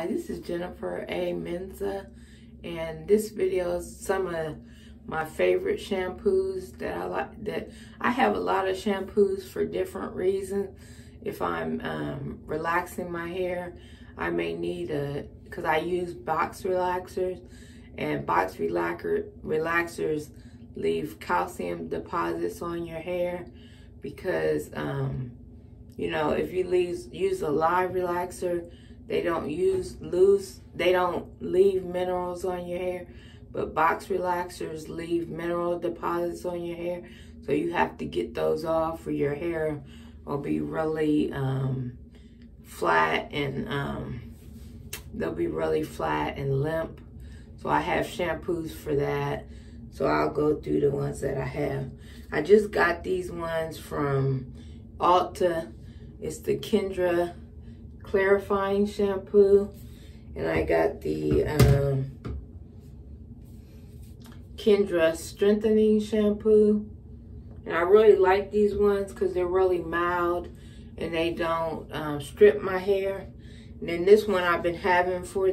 Hi, this is Jennifer A Mensah, and this video is some of my favorite shampoos that I like. That I have a lot of shampoos for different reasons. If I'm relaxing my hair, I may need because I use box relaxers, and box relaxers leave calcium deposits on your hair because you know, if you use a live relaxer, they don't leave minerals on your hair, but box relaxers leave mineral deposits on your hair, so you have to get those off or your hair will be really flat and they'll be really flat and limp. So I have shampoos for that. So I'll go through the ones that I have. I just got these ones from Ulta. It's the Kendra Clarifying Shampoo. And I got the Kendra Strengthening Shampoo. And I really like these ones because they're really mild and they don't strip my hair. And then this one I've been having for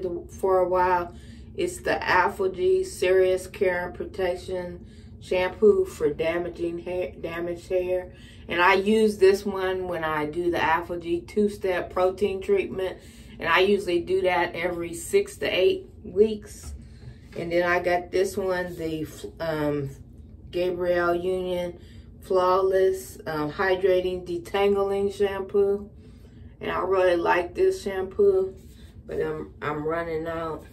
a while. It's the Aphogee Serious Care and Protection Shampoo for damaged hair. And I use this one when I do the Aphogee two-step protein treatment. And I usually do that every 6 to 8 weeks. And then I got this one, the Gabrielle Union Flawless Hydrating Detangling Shampoo. And I really like this shampoo, but I'm running out.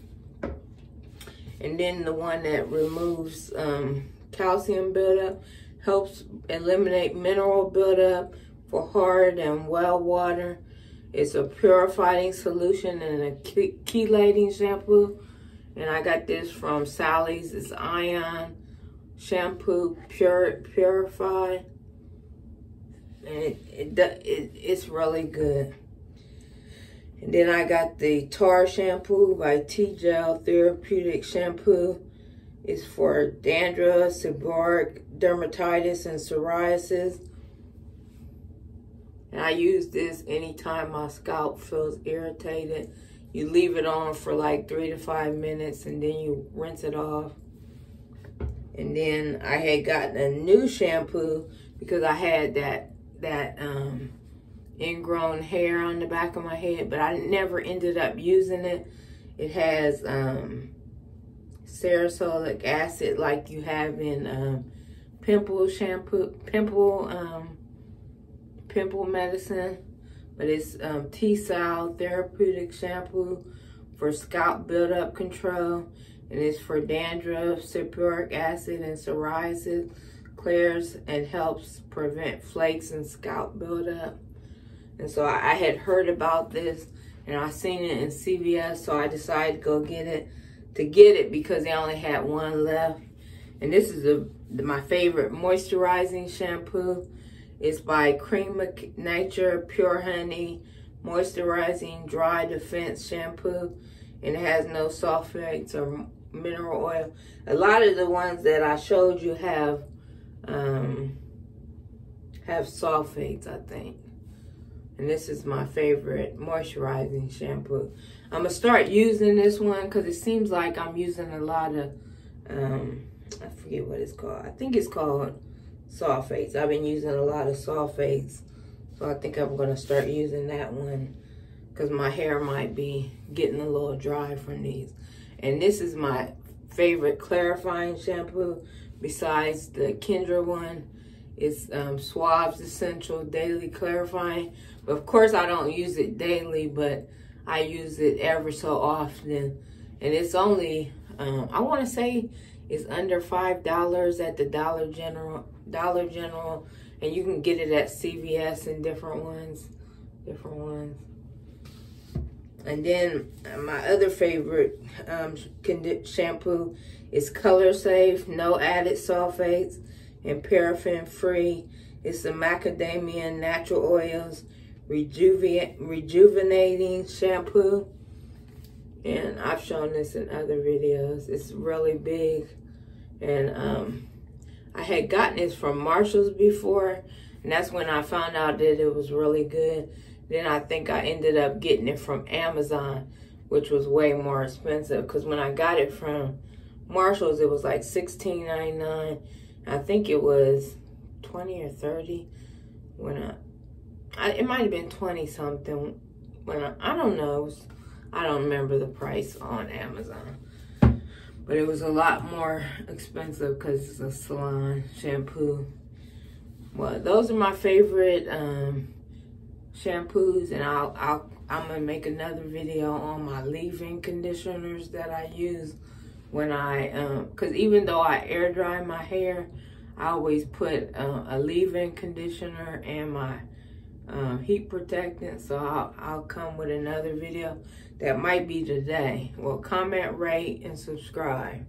And then the one that removes calcium buildup, helps eliminate mineral buildup for hard and well water. It's a purifying solution and a chelating shampoo. And I got this from Sally's. It's Ion shampoo purify, and it's really good. And then I got the Tar Shampoo by T/Gel Therapeutic Shampoo. It's for dandruff, seborrheic dermatitis, and psoriasis. And I use this anytime my scalp feels irritated. You leave it on for like 3 to 5 minutes and then you rinse it off. And then I had gotten a new shampoo because I had that ingrown hair on the back of my head, but I never ended up using it. It has salicylic acid like you have in pimple shampoo, pimple medicine, but it's T/Gel Therapeutic Shampoo for scalp buildup control, and it's for dandruff, seborrheic acid, and psoriasis. Clears and helps prevent flakes and scalp buildup. And so I had heard about this and I seen it in CVS, so I decided to go get it because they only had one left. And this is my favorite moisturizing shampoo. It's by Creme of Nature Pure Honey Moisturizing Dry Defense Shampoo, and it has no sulfates or mineral oil. A lot of the ones that I showed you have sulfates, I think. And this is my favorite moisturizing shampoo. I'm going to start using this one because it seems like I'm using a lot of, I forget what it's called. I think it's called sulfates. I've been using a lot of sulfates. So I think I'm going to start using that one because my hair might be getting a little dry from these. And this is my favorite clarifying shampoo besides the Kendra one. It's Suave's Essential Daily Clarifying. But of course, I don't use it daily, but I use it ever so often. And it's only, I want to say it's under $5 at the Dollar General. And you can get it at CVS and different ones. And then my other favorite shampoo is Color Safe, no added sulfates, and paraffin-free. It's the macadamia natural oils rejuvenating shampoo. And I've shown this in other videos. It's really big. And I had gotten this from Marshall's before, and that's when I found out that it was really good. Then I think I ended up getting it from Amazon, which was way more expensive, because when I got it from Marshall's, it was like $16.99. I think it was 20 or 30 when I it might have been 20 something when I don't know. I don't remember the price on Amazon, but it was a lot more expensive because it's a salon shampoo. Well, those are my favorite shampoos, and I'm gonna make another video on my leave-in conditioners that I use when I, cause even though I air dry my hair, I always put a leave-in conditioner and my heat protectant. So I'll come with another video that might be today. Well, comment, rate, and subscribe.